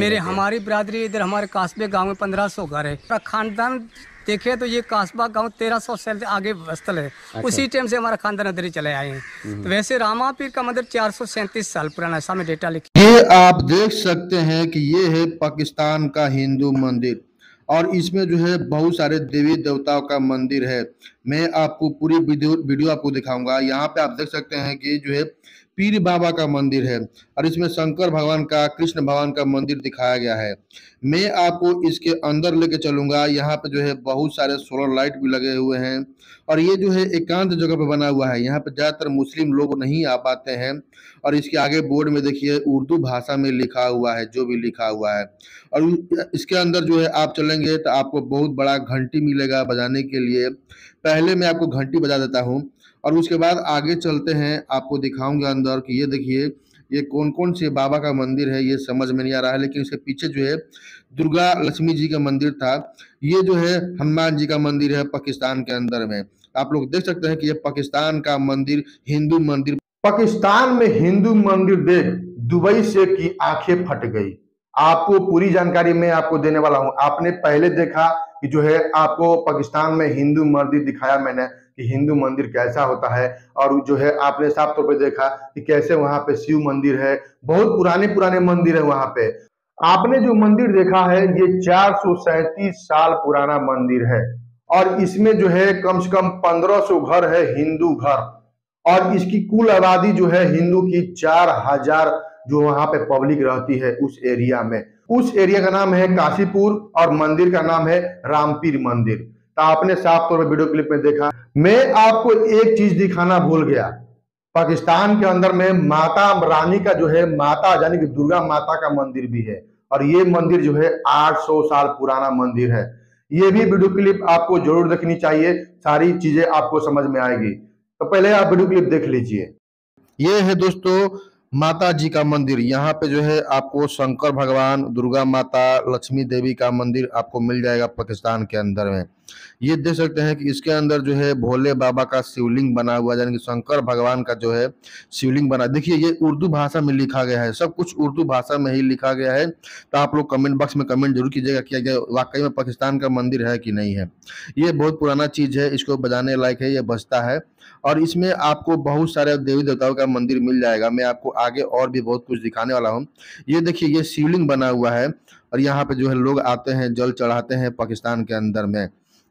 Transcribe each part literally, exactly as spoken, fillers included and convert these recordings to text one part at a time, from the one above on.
मेरे हमारी बिरादरी इधर हमारे कास्बे गांव में पंद्रह सौ घर है। खानदान देखे तो ये कास्बा गांव तेरह सौ से आगे स्थल है। अच्छा। उसी टाइम से हमारा खानदान इधर ही चले आए हैं। तो वैसे रामापीर का मंदिर चार सौ सैंतीस साल पुराना ऐसा में डेटा लिखा। ये आप देख सकते हैं कि ये है पाकिस्तान का हिंदू मंदिर और इसमें जो है बहुत सारे देवी देवताओं का मंदिर है। मैं आपको पूरी वीडियो वीडियो आपको दिखाऊंगा। यहाँ पे आप देख सकते हैं कि जो है पीर बाबा का मंदिर है और इसमें शंकर भगवान का, कृष्ण भगवान का मंदिर दिखाया गया है। मैं आपको इसके अंदर लेके चलूंगा। यहाँ पे जो है बहुत सारे सोलर लाइट भी लगे हुए हैं और ये जो है एकांत जगह पे बना हुआ है। यहाँ पे ज़्यादातर मुस्लिम लोग नहीं आ पाते हैं और इसके आगे बोर्ड में देखिए उर्दू भाषा में लिखा हुआ है, जो भी लिखा हुआ है। और इसके अंदर जो है आप चलेंगे तो आपको बहुत बड़ा घंटी मिलेगा बजाने के लिए। पहले मैं आपको घंटी बजा देता हूँ और उसके बाद आगे चलते हैं, आपको दिखाऊंगा अंदर कि ये देखिए ये कौन कौन से बाबा का मंदिर है। ये समझ में नहीं आ रहा है लेकिन इसके पीछे जो है दुर्गा लक्ष्मी जी का मंदिर था। ये जो है हनुमान जी का मंदिर है पाकिस्तान के अंदर में। आप लोग देख सकते हैं कि ये पाकिस्तान का मंदिर, हिंदू मंदिर। पाकिस्तान में हिंदू मंदिर देख दुबई से की आंखें फट गई। आपको पूरी जानकारी मैं आपको देने वाला हूँ। आपने पहले देखा कि जो है आपको पाकिस्तान में हिंदू मंदिर दिखाया मैंने कि हिंदू मंदिर कैसा होता है और जो है आपने साफ तौर पर देखा कि कैसे वहां पे शिव मंदिर है, बहुत पुराने पुराने मंदिर है। वहां पे आपने जो मंदिर देखा है ये चार सौ सैंतीस साल पुराना मंदिर है और इसमें जो है कम से कम पंद्रह सौ घर है, हिंदू घर। और इसकी कुल आबादी जो है हिंदू की चार हजार जो वहां पे पब्लिक रहती है उस एरिया में। उस एरिया का नाम है काशीपुर और मंदिर का नाम है रामापीर मंदिर। तो आपने साफ तौर पर वीडियो क्लिप में देखा। मैं आपको एक चीज दिखाना भूल गया, पाकिस्तान के अंदर में माता अमरानी का जो है माता यानी कि दुर्गा माता का मंदिर भी है और ये मंदिर जो है आठ सौ साल पुराना मंदिर है। ये भी वीडियो क्लिप आपको जरूर देखनी चाहिए, सारी चीजें आपको समझ में आएगी। तो पहले आप वीडियो क्लिप देख लीजिए। ये है दोस्तों माता जी का मंदिर। यहाँ पे जो है आपको शंकर भगवान, दुर्गा माता, लक्ष्मी देवी का मंदिर आपको मिल जाएगा पाकिस्तान के अंदर में। ये देख सकते हैं कि इसके अंदर जो है भोले बाबा का शिवलिंग बना हुआ, यानी कि शंकर भगवान का जो है शिवलिंग बना। देखिए ये उर्दू भाषा में लिखा गया है, सब कुछ उर्दू भाषा में ही लिखा गया है। तो आप लोग कमेंट बॉक्स में कमेंट जरूर कीजिएगा कि क्या वाकई में पाकिस्तान का मंदिर है कि नहीं है। ये बहुत पुराना चीज है, इसको बजाने लायक है, ये बजता है। और इसमें आपको बहुत सारे देवी देवताओं का मंदिर मिल जाएगा। मैं आपको आगे और भी बहुत कुछ दिखाने वाला हूँ। ये देखिए ये शिवलिंग बना हुआ है और यहाँ पे जो है लोग आते हैं, जल चढ़ाते हैं पाकिस्तान के अंदर में।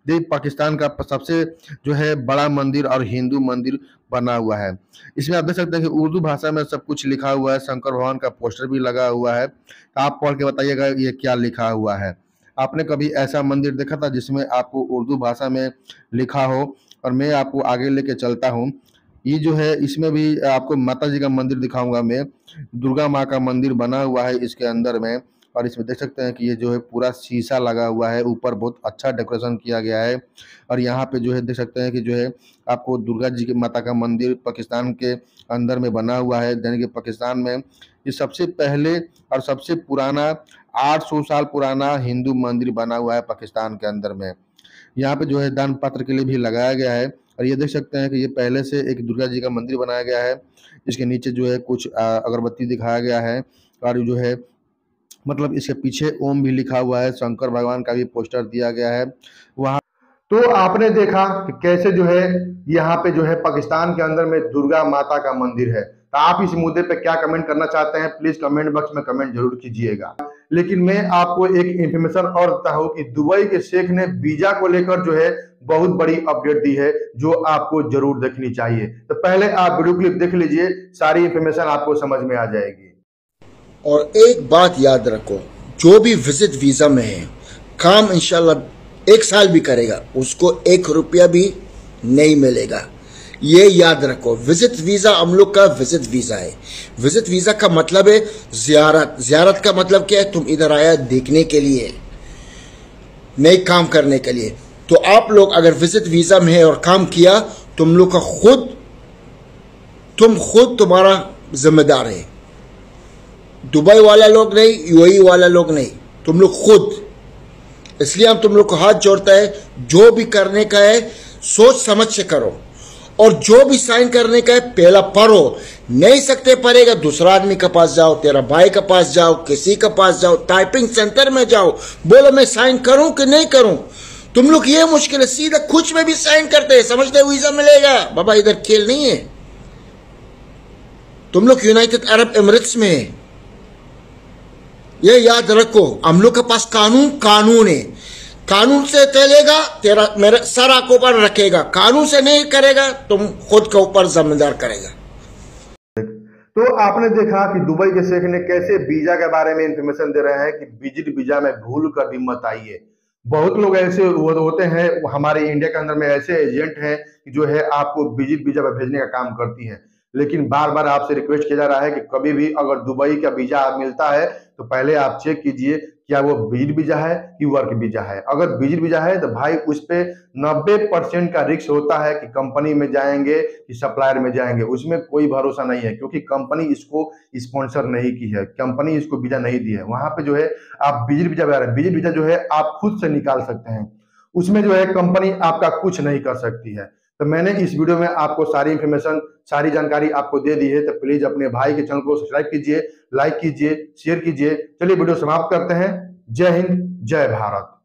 देख पाकिस्तान का सबसे जो है बड़ा मंदिर और हिंदू मंदिर बना हुआ है। इसमें आप देख सकते हैं कि उर्दू भाषा में सब कुछ लिखा हुआ है, शंकर भगवान का पोस्टर भी लगा हुआ है। आप पढ़ के बताइएगा ये क्या लिखा हुआ है। आपने कभी ऐसा मंदिर देखा था जिसमें आपको उर्दू भाषा में लिखा हो? और मैं आपको आगे लेके चलता हूँ। ये जो है इसमें भी आपको माता जी का मंदिर दिखाऊंगा मैं। दुर्गा माँ का मंदिर बना हुआ है इसके अंदर में और इसमें देख सकते हैं कि ये जो है पूरा शीशा लगा हुआ है, ऊपर बहुत अच्छा डेकोरेशन किया गया है। और यहाँ पे जो है देख सकते हैं कि जो है आपको दुर्गा जी के माता का मंदिर पाकिस्तान के अंदर में बना हुआ है। यानी कि पाकिस्तान में ये सबसे पहले और सबसे पुराना आठ सौ साल पुराना हिंदू मंदिर बना हुआ है पाकिस्तान के अंदर में। यहाँ पे जो है दान पात्र के लिए भी लगाया गया है। और ये देख सकते हैं कि ये पहले से एक दुर्गा जी का मंदिर बनाया गया है। इसके नीचे जो है कुछ अगरबत्ती दिखाया गया है और जो है मतलब इसके पीछे ओम भी लिखा हुआ है, शंकर भगवान का भी पोस्टर दिया गया है वहाँ। तो आपने देखा कि कैसे जो है यहाँ पे जो है पाकिस्तान के अंदर में दुर्गा माता का मंदिर है। तो आप इस मुद्दे पे क्या कमेंट करना चाहते हैं प्लीज कमेंट बॉक्स में कमेंट जरूर कीजिएगा। लेकिन मैं आपको एक इंफॉर्मेशन और देता हूँ कि दुबई के शेख ने वीजा को लेकर जो है बहुत बड़ी अपडेट दी है जो आपको जरूर देखनी चाहिए। तो पहले आप वीडियो क्लिप देख लीजिए, सारी इंफॉर्मेशन आपको समझ में आ जाएगी। और एक बात याद रखो, जो भी विजिट वीजा में है काम इंशाल्लाह एक साल भी करेगा उसको एक रुपया भी नहीं मिलेगा। ये याद रखो, विजिट वीजा हम लोग का विजिट वीजा है। विजिट वीजा का मतलब है जियारत। जियारत का मतलब क्या है? तुम इधर आया देखने के लिए, नए काम करने के लिए। तो आप लोग अगर विजिट वीजा में है और काम किया तुम लोग का खुद तुम खुद तुम्हारा जिम्मेदार है। दुबई वाला लोग नहीं, यूएई वाला लोग नहीं, तुम लोग खुद। इसलिए हम तुम लोग को हाथ जोड़ता है जो भी करने का है सोच समझ से करो। और जो भी साइन करने का है पहला पढ़ो, नहीं सकते पढ़ेगा दूसरा आदमी के पास जाओ, तेरा भाई के पास जाओ, किसी के पास जाओ, टाइपिंग सेंटर में जाओ, बोलो मैं साइन करूं कि नहीं करूं। तुम लोग ये मुश्किल है, सीधा कुछ में भी साइन करते हैं समझते वीजा मिलेगा। बाबा इधर खेल नहीं है, तुम लोग यूनाइटेड अरब एमिरेट्स में है, ये याद रखो। हम लोग के पास कानून कानून है, कानून से चलेगा तेरा मेरा सर आपको ऊपर रखेगा, कानून से नहीं करेगा तुम खुद के ऊपर जिम्मेदार करेगा। तो आपने देखा कि दुबई के शेख ने कैसे वीजा के बारे में इंफॉर्मेशन दे रहे हैं कि विजिट वीजा में भूल कर भी मत आइए। बहुत लोग ऐसे होते हैं हमारे इंडिया के अंदर में, ऐसे एजेंट हैं कि जो है आपको विजिट वीजा पर भेजने का काम करती है। लेकिन बार बार आपसे रिक्वेस्ट किया जा रहा है कि कभी भी अगर दुबई का वीजा मिलता है तो पहले आप चेक कीजिए क्या वो विजिट वीजा है कि वर्क वीजा है। अगर विजिट वीजा है तो भाई उस पे नब्बे परसेंट का रिस्क होता है कि कंपनी में जाएंगे कि सप्लायर में जाएंगे, उसमें कोई भरोसा नहीं है, क्योंकि कंपनी इसको स्पॉन्सर नहीं की है, कंपनी इसको वीजा नहीं दी है। वहां पे जो है आप विजिट वीजा विजिट वीजा जो है आप खुद से निकाल सकते हैं, उसमें जो है कंपनी आपका कुछ नहीं कर सकती है। तो मैंने इस वीडियो में आपको सारी इन्फॉर्मेशन सारी जानकारी आपको दे दी है, तो प्लीज अपने भाई के चैनल को सब्सक्राइब कीजिए, लाइक कीजिए, शेयर कीजिए। चलिए वीडियो समाप्त करते हैं। जय हिंद, जय भारत।